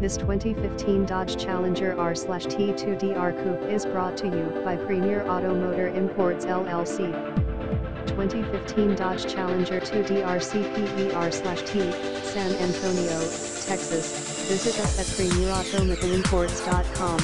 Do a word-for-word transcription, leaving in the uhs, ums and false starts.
This twenty fifteen Dodge Challenger R T two D R Coupe is brought to you by Premier Auto Motor Imports L L C. twenty fifteen Dodge Challenger two D R C P E R T, San Antonio, Texas. Visit us at premier auto motor imports dot com.